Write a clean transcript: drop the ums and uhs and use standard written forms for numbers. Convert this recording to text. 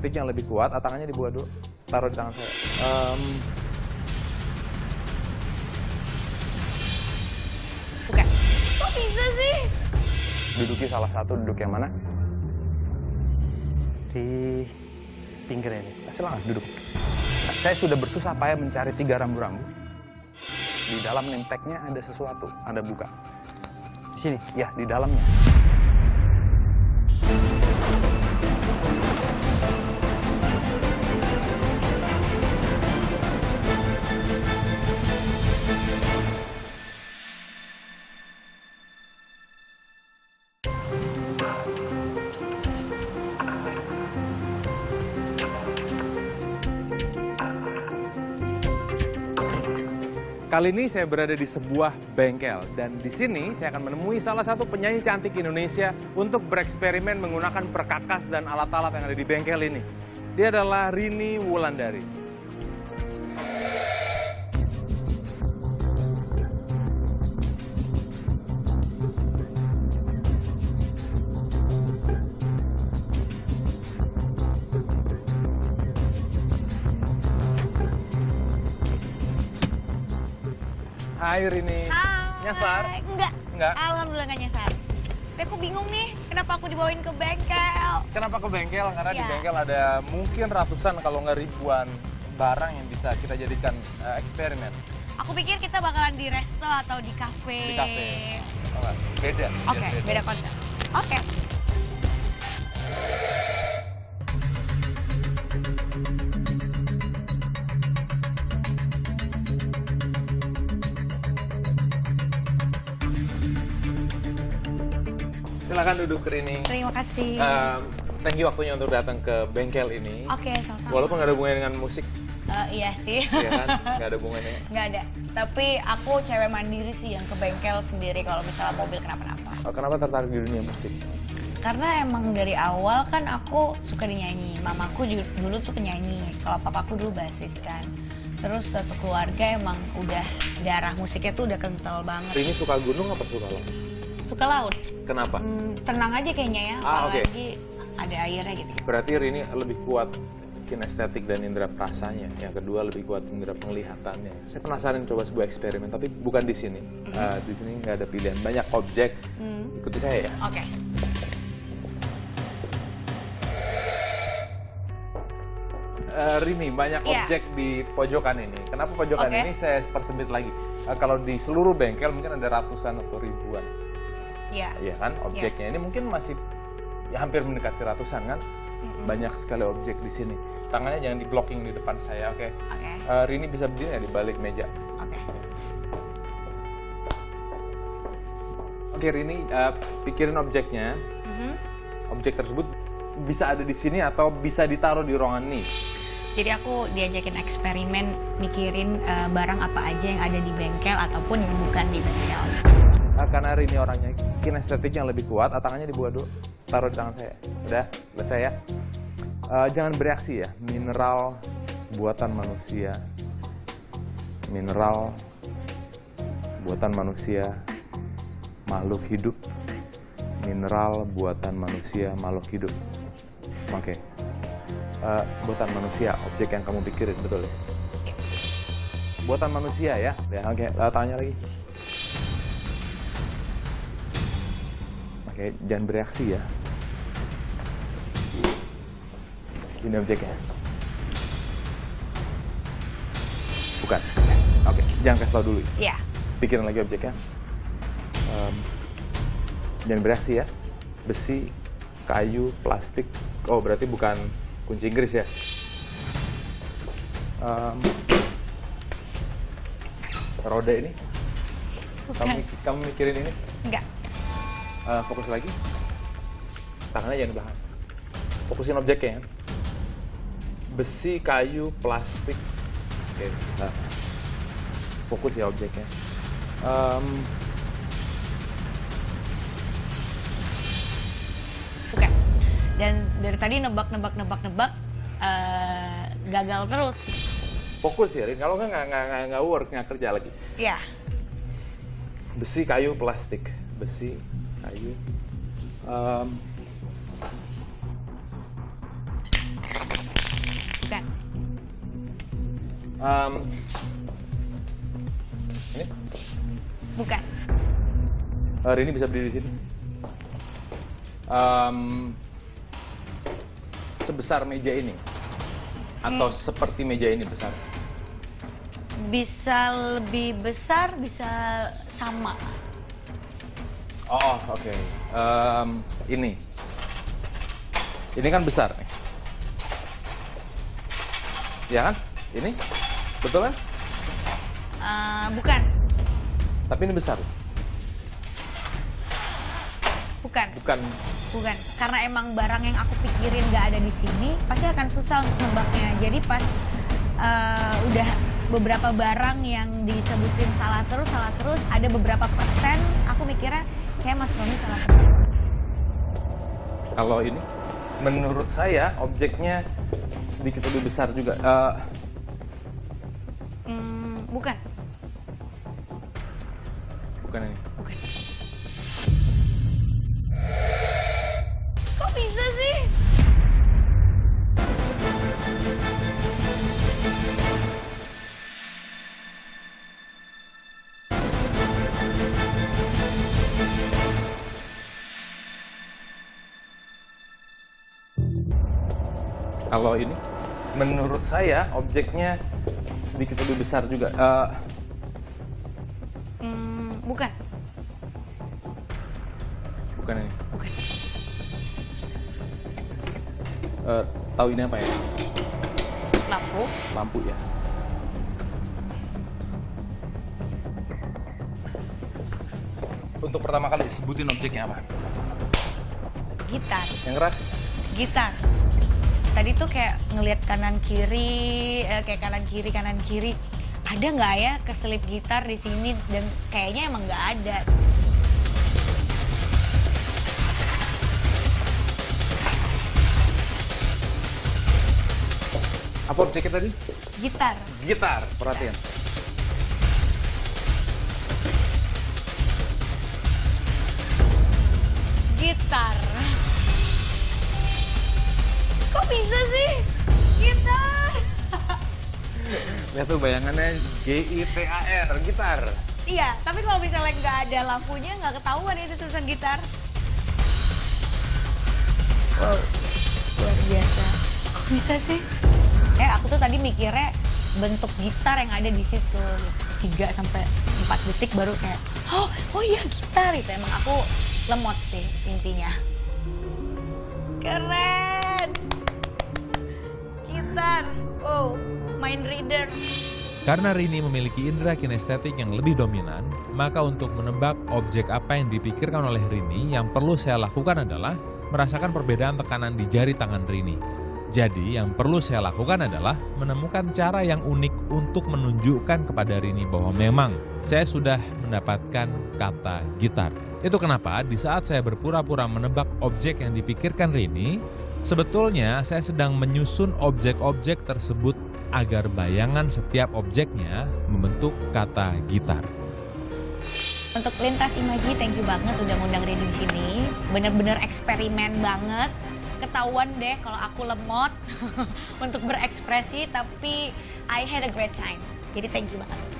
petik yang lebih kuat, tangannya dibuat dulu, taruh di tangan saya. Bukan. Kok bisa sih? Duduki salah satu, duduk yang mana? Di pinggir ini. Silahkan duduk. Saya sudah bersusah payah mencari 3 rambu-rambu. Di dalam nemteknya ada sesuatu, ada buka. Di sini? Ya, di dalamnya. Kali ini saya berada di sebuah bengkel, dan di sini saya akan menemui salah satu penyanyi cantik Indonesia untuk bereksperimen menggunakan perkakas dan alat-alat yang ada di bengkel ini. Dia adalah Rini Wulandari. Hai Rini. Hai. Nyasar? Enggak. Alhamdulillah nggak nyasar. Tapi aku bingung nih, kenapa aku dibawain ke bengkel? Kenapa ke bengkel? Karena di bengkel ada mungkin ratusan kalau nggak ribuan barang yang bisa kita jadikan eksperimen. Aku pikir kita bakalan di resto atau di kafe. Di kafe. Beda. Oke, beda konsep. Oke. Silakan duduk, Rini. Terima kasih. Thank you waktunya untuk datang ke bengkel ini. Oke, sama-sama. Walaupun nggak ada hubungannya dengan musik. Iya sih. Iya kan? Nggak ada hubungannya. Nggak ada. Tapi aku cewek mandiri sih yang ke bengkel sendiri kalau misalnya mobil kenapa-napa. Kenapa tertarik di dunia musik? Karena emang dari awal kan aku suka dinyanyi. Mamaku dulu tuh penyanyi. Kalau papaku dulu bassist kan. Terus satu keluarga emang udah darah musiknya tuh udah kental banget. Rini suka gunung apa suka laut? Suka laut. Kenapa? Tenang aja kayaknya ya, apalagi ada airnya gitu. Berarti Rini lebih kuat kinestetik dan indera perasanya. Yang kedua lebih kuat indera penglihatannya. Saya penasaran coba sebuah eksperimen, tapi bukan di sini. Di sini nggak ada pilihan, banyak objek. Ikuti saya ya. Oke. Rini, banyak objek di pojokan ini. Kenapa pojokan ini saya persempit lagi? Kalau di seluruh bengkel mungkin ada ratusan atau ribuan. Iya kan, objeknya ini mungkin masih ya, hampir mendekati ratusan kan, banyak sekali objek di sini. Tangannya jangan di blocking di depan saya, oke? Okay. Rini bisa berdiri ya di balik meja. Oke, Rini pikirin objeknya, objek tersebut bisa ada di sini atau bisa ditaruh di ruangan ini. Jadi aku diajakin eksperimen, mikirin barang apa aja yang ada di bengkel ataupun yang bukan di bengkel. Karena Rini orangnya kinestetik yang lebih kuat, tangannya dibuat dulu, taruh di tangan saya. Udah, selesai ya. Jangan bereaksi ya, mineral buatan manusia. Mineral buatan manusia, makhluk hidup. Mineral buatan manusia, makhluk hidup. Oke. Buatan manusia, objek yang kamu pikirin, betul ya? Buatan manusia ya? Ya oke, tangannya lagi. Jangan bereaksi ya. Ini objeknya. Bukan. Oke, jangan kasih tau dulu. Iya. Pikirin lagi objeknya. Jangan bereaksi ya. Besi, kayu, plastik. Oh, berarti bukan kunci Inggris ya. Roda ini. Kamu mikirin ini? Enggak. Fokus lagi, tangannya jangan di belakang, fokusin objeknya ya. Besi, kayu, plastik, fokus ya objeknya. Oke, dan dari tadi nebak-nebak, gagal terus. Fokus ya Rin, kalau nggak work, nggak kerja lagi. Iya. Besi, kayu, plastik, besi. Kayu, Ini? Bukan. Rini bisa berdiri di sini. Sebesar meja ini? Atau seperti meja ini besar? Bisa lebih besar, bisa sama. Oh, oke. Ini. Ini kan besar nih. Ya kan? Ini? Betul kan? Bukan. Tapi ini besar? Bukan. Bukan. Bukan. Karena emang barang yang aku pikirin nggak ada di sini, pasti akan susah untuk nebaknya. Jadi pas udah beberapa barang yang disebutin salah terus, ada beberapa persen, aku mikirnya kayak Mas Roni salah terus. Kalau ini, menurut saya objeknya sedikit lebih besar juga. Bukan. Bukan ini. Bukan. Kok bisa sih? Kalau ini, menurut saya objeknya sedikit lebih besar juga. Bukan. Bukan ini. Bukan. Tahu ini apa ya? Lampu. Lampu ya. Untuk pertama kali sebutin objeknya apa? Gitar. Yang keras? Gitar. Tadi tuh kayak ngelihat kanan kiri, ada nggak ya keselip gitar di sini, dan kayaknya emang nggak ada. Apa objeknya tadi? Gitar. Gitar, perhatian. Gitar. Kok bisa sih? Gitar. Lihat tuh bayangannya G-I-T-A-R, gitar. Iya, tapi kalau misalnya nggak ada lampunya, nggak ketahuan itu tulisan gitar. Wow, luar biasa. Kok bisa sih? Aku tuh tadi mikirnya bentuk gitar yang ada di situ. 3-4 detik baru kayak, oh iya gitar itu. Emang aku lemot sih intinya. Keren. Wow, mind reader. Karena Rini memiliki indera kinestetik yang lebih dominan, maka untuk menebak objek apa yang dipikirkan oleh Rini, yang perlu saya lakukan adalah merasakan perbedaan tekanan di jari tangan Rini. Jadi yang perlu saya lakukan adalah menemukan cara yang unik untuk menunjukkan kepada Rini bahwa memang saya sudah mendapatkan kata gitar. Itu kenapa di saat saya berpura-pura menebak objek yang dipikirkan Rini, sebetulnya saya sedang menyusun objek-objek tersebut agar bayangan setiap objeknya membentuk kata gitar. Untuk Lintas Imaji, thank you banget udah ngundang Rini di sini. Bener-bener eksperimen banget. Ketahuan deh kalau aku lemot untuk berekspresi, tapi I had a great time. Jadi thank you banget.